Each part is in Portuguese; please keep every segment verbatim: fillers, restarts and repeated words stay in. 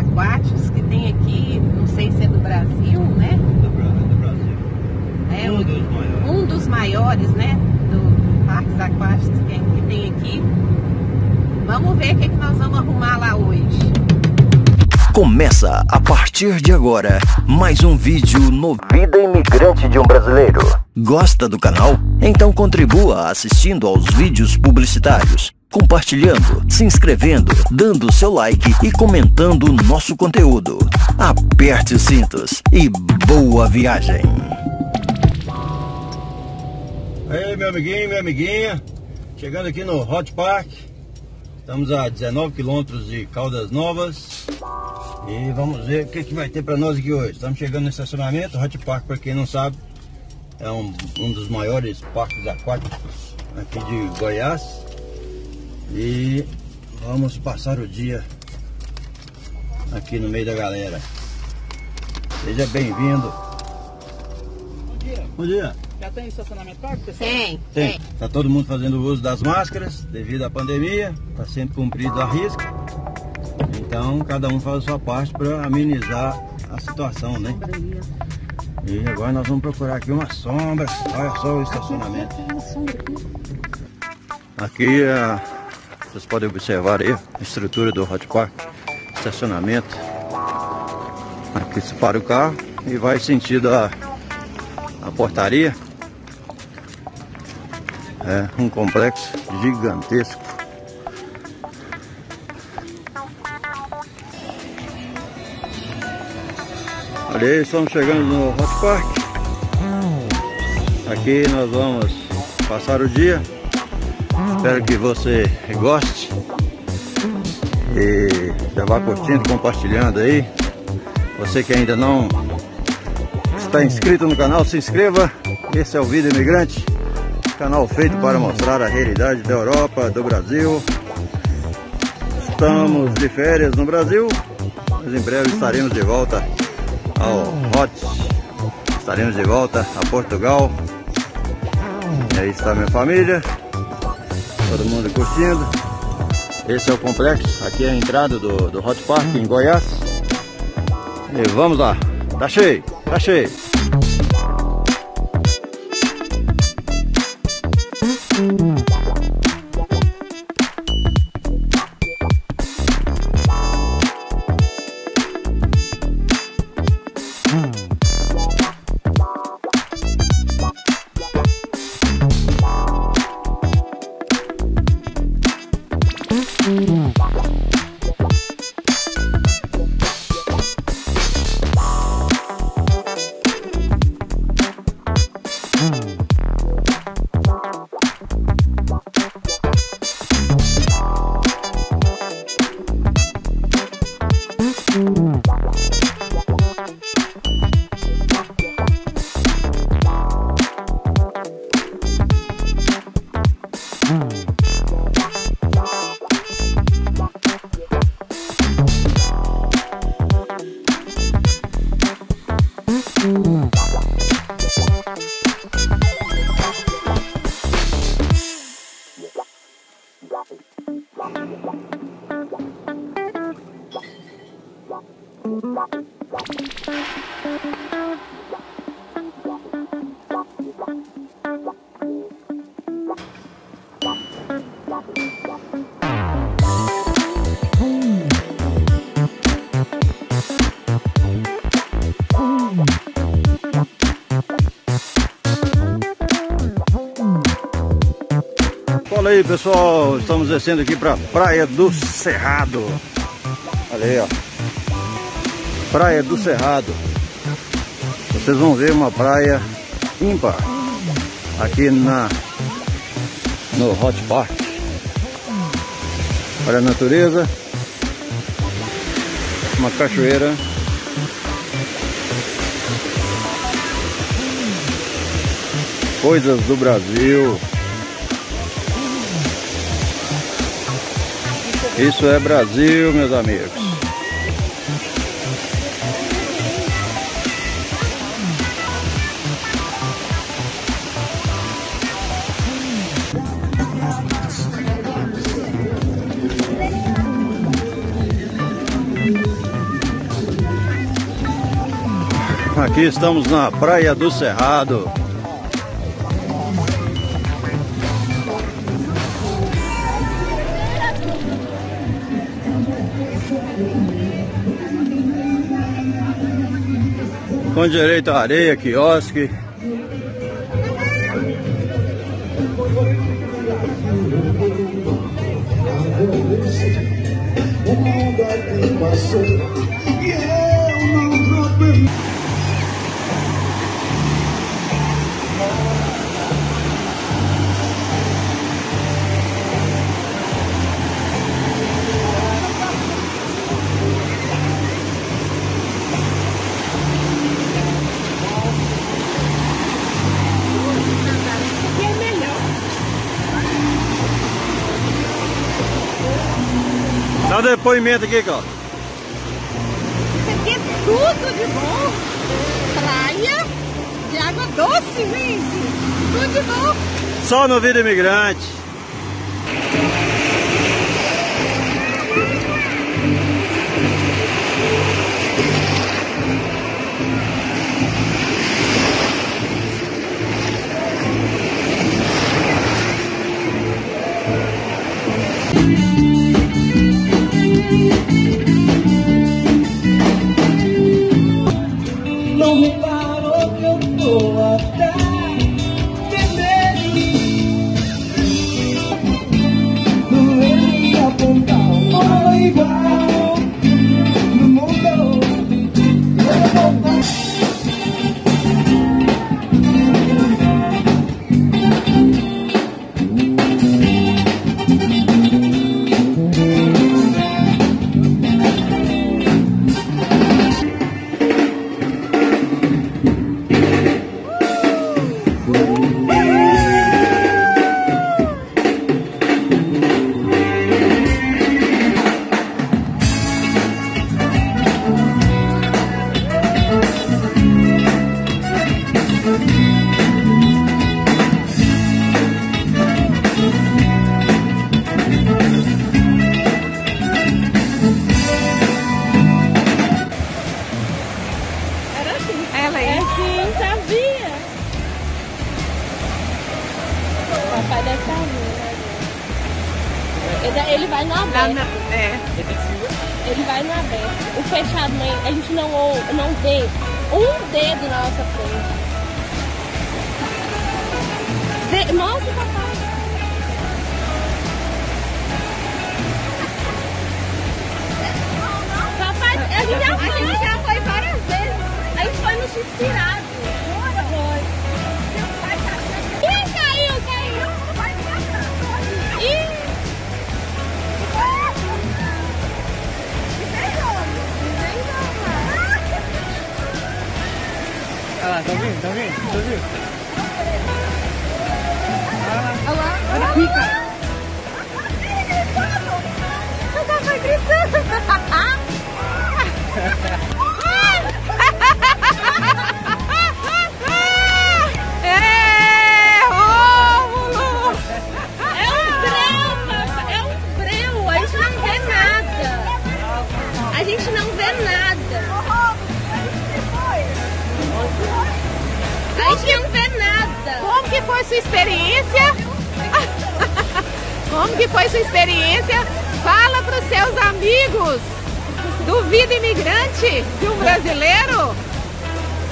aguates que tem aqui, não sei se é do Brasil, né? Do Brasil. É um, um, dos, maiores. um dos maiores, né? Do parques aquáticos que tem, que tem aqui. Vamos ver o que, é que nós vamos arrumar lá hoje. Começa a partir de agora mais um vídeo no Vida Imigrante de um Brasileiro. Gosta do canal? Então contribua assistindo aos vídeos publicitários, compartilhando, se inscrevendo, dando seu like e comentando o nosso conteúdo. Aperte os cintos e boa viagem! Ei, meu amiguinho, minha amiguinha, chegando aqui no Hot Park. Estamos a dezenove quilômetros de Caldas Novas e vamos ver o que, que vai ter para nós aqui hoje. Estamos chegando no estacionamento. Hot Park, para quem não sabe, é um, um dos maiores parques aquáticos aqui de Goiás. E vamos passar o dia aqui no meio da galera. Seja bem-vindo. Bom dia. Bom dia. Já tem estacionamento parque, pessoal? Tem, tem. Está todo mundo fazendo uso das máscaras devido à pandemia. Está sendo cumprido a risca. Então, cada um faz a sua parte para amenizar a situação, né? E agora nós vamos procurar aqui uma sombra. Olha só o estacionamento. Aqui, vocês podem observar aí a estrutura do Hot Park. Estacionamento. Aqui se para o carro e vai sentido a, a portaria. É um complexo gigantesco. Olha aí, estamos chegando no Hot Park. Aqui nós vamos passar o dia. Espero que você goste. E já vá curtindo, compartilhando aí. Você que ainda não está inscrito no canal, se inscreva. Esse é o Vida Imigrante, canal feito para mostrar a realidade da Europa, do Brasil. Estamos de férias no Brasil, mas em breve estaremos de volta ao Hot, estaremos de volta a Portugal. E aí está minha família, todo mundo curtindo. Esse é o complexo, aqui é a entrada do, do Hot Park em Goiás. E vamos lá, tá cheio, tá cheio. Olha aí, pessoal, estamos descendo aqui para Praia do Cerrado. Olha aí, ó, Praia do Cerrado. Vocês vão ver uma praia ímpar aqui na, no Hot Park. Olha a natureza, uma cachoeira. Coisas do Brasil. Isso é Brasil, meus amigos. Aqui estamos na Praia do Cerrado. Com direito à areia, quiosque. Dá depoimento aqui, Cláudia. Isso aqui é tudo de bom. Praia de água doce, gente. Tudo de bom. Só no Vida Imigrante. Não reparou que eu tô até vermelho. Não errei apontar uma igual. No mundo eu vou voltar. Ele vai no aberto. Na, é. Ele vai no aberto. O fechado, a gente não, não vê um dedo na nossa frente. Vê, nossa, papai. Papai, a gente já foi, a gente já foi várias vezes. A gente foi no X-Tirado. Bora, boy. Olha lá, tá ouvindo? Tá ouvindo? Tá ouvindo? Olha lá, olha lá, pica! Ele gritando! Eu tava gritando! É, Rômulo! É um breu, papai! É um breu! A gente não vê nada! A gente não vê nada! A gente não vê nada. Como que foi sua experiência? Como que foi sua experiência? Fala para os seus amigos do Vida Imigrante de um Brasileiro.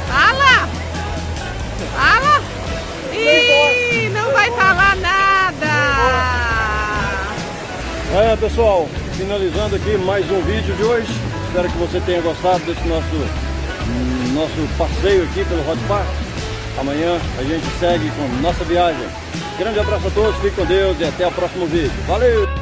Fala. Fala. Ih, não vai falar nada. É, pessoal, finalizando aqui mais um vídeo de hoje. Espero que você tenha gostado desse nosso... nosso passeio aqui pelo Hot Park. Amanhã a gente segue com nossa viagem. Grande abraço a todos, fiquem com Deus e até o próximo vídeo. Valeu!